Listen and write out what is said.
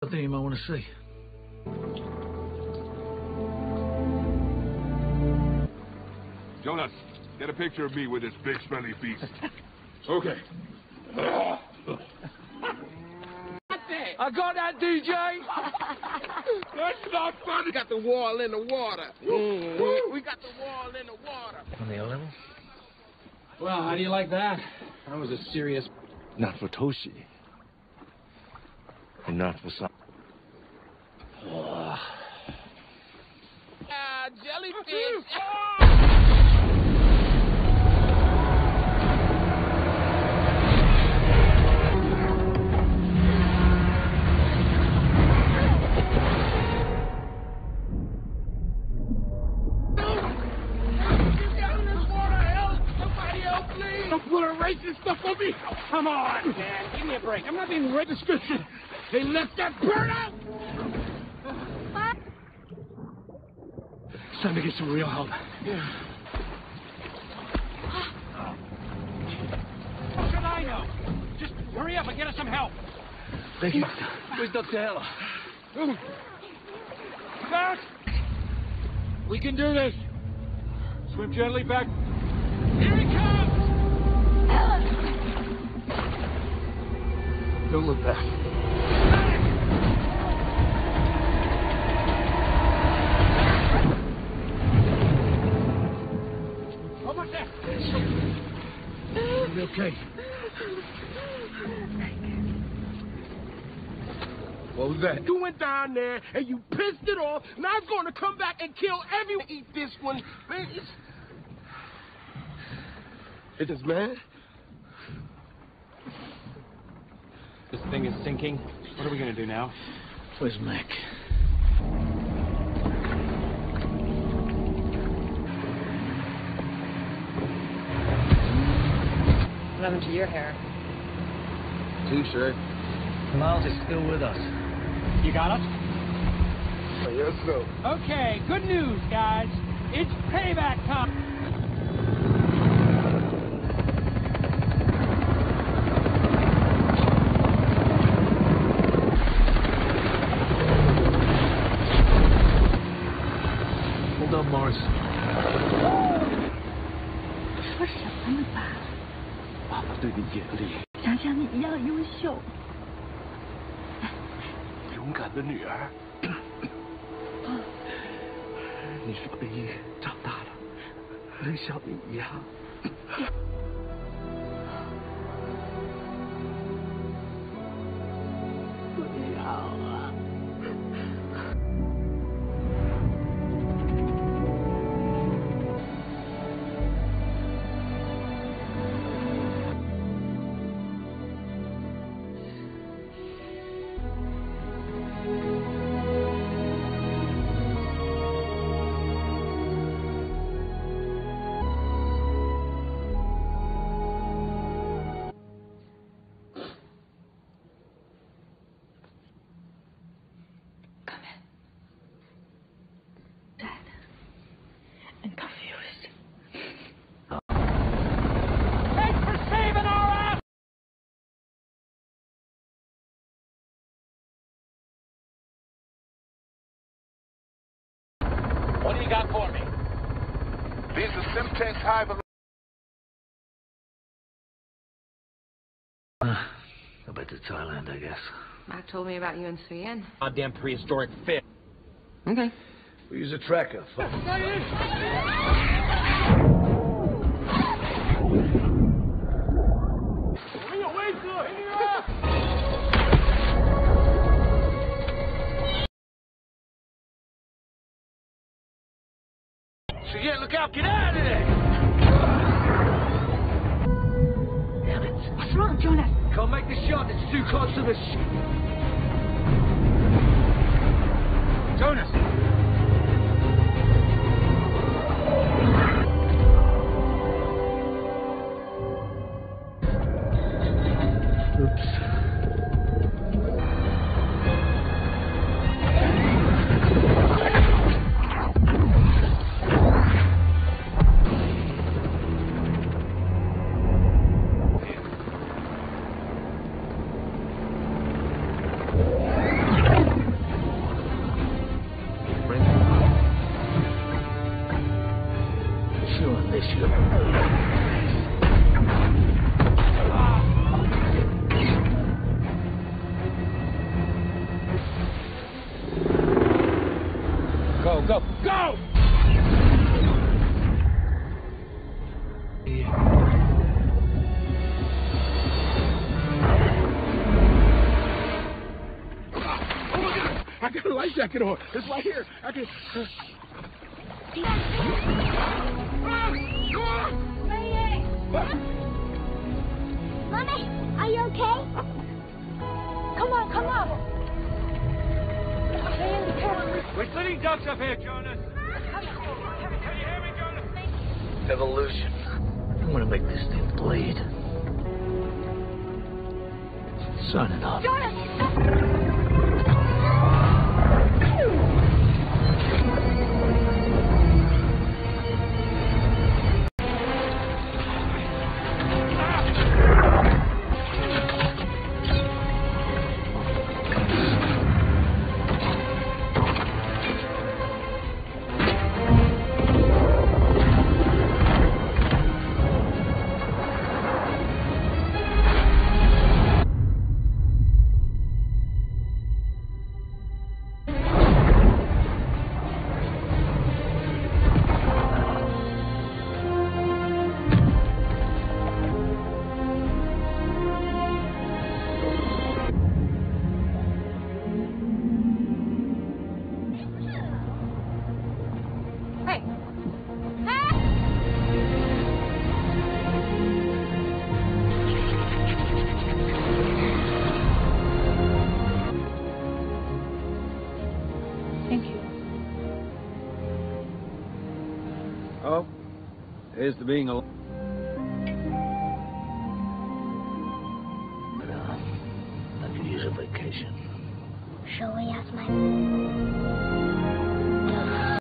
I think you might want to see. Jonas, get a picture of me with this big smelly beast. Okay. I got that, DJ. That's not funny. We got the wall in the water. We got the wall in the water. On the O-level? Well, how do you like that? That was a serious... Not for Toshi. And not for some... jellyfish! Stuff for me. Oh, come on, man. Give me a break. I'm not being read description. They left that bird out. It's time to get some real help. Yeah. What should I know? Just hurry up and get us some help. Thank you. Where's Dr. Taylor? Matt! We can do this. Swim gently back. Here he comes! Don't look back. How much that? You're okay. What was that? You went down there and you pissed it off. Now I'm going to come back and kill everyone. Eat this one, please. It is man. This thing is sinking. What are we going to do now? Where's Mac? What happened to your hair? T-shirt. Miles is still with us. You got us? I guess so. Okay, good news, guys. It's payback time. You got for me? These are Simtex high velocity. I bet it's Thailand, I guess. Mac told me about you and Cian. Goddamn prehistoric fish. Okay. We use a tracker. Cian, look out! Get out of there! Damn it! What's wrong, Jonas? Can't make the shot. It's too close to the ship. Jonas! Oops. Go! Go! I got a life jacket on. It's right here. I can. Mommy, are you okay? Come on. We're sitting ducks up here, Jonas. Can you hear me, Jonas? Evolution. I'm gonna make this thing bleed. Sign it off. Jonas! Is to being alone. I could use a vacation. Shall we ask my...